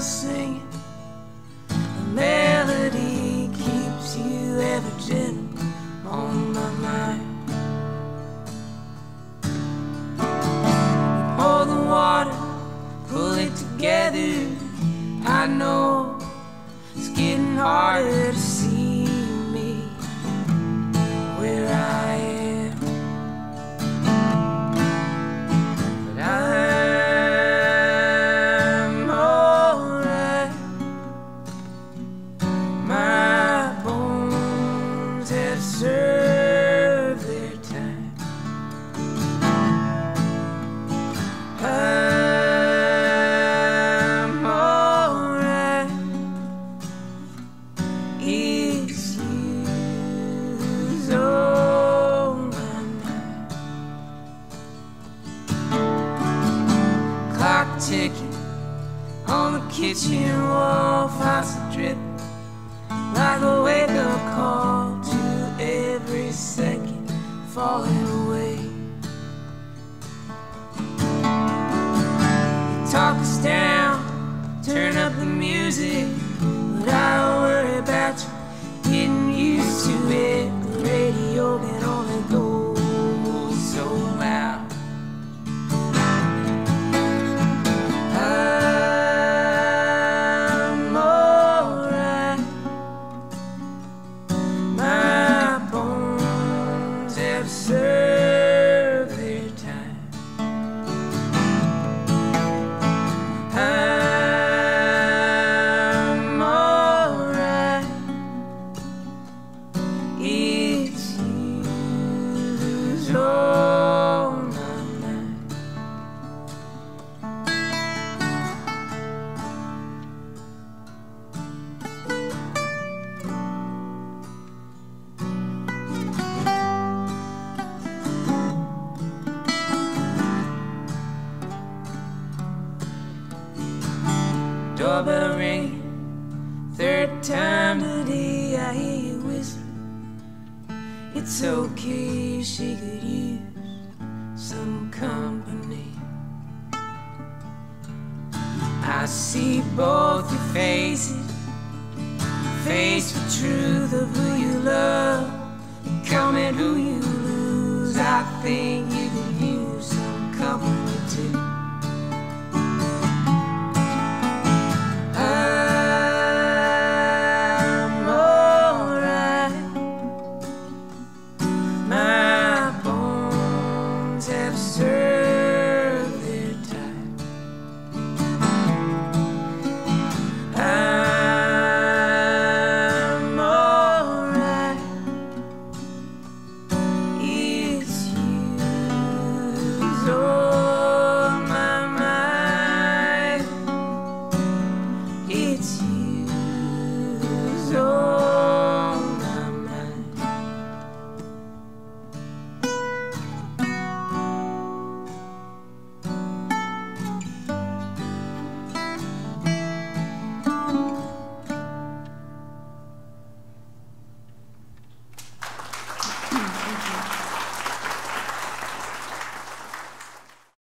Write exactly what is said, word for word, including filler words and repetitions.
still singing. The melody keeps you ever gentle on my mind. You pour the water, pull it together. I know it's getting harder to see me where I am. Ticking on the kitchen wall, finds a drip like a wake-up call to every second falling away. You talk us down, turn up the music, but I don't worry about you getting used to it. The radio can only go so loud. Doorbell ringing, third time today. I hear you whisper, it's okay, she could use some company. I see both your faces, face the truth of who you love, becoming who you lose. I think you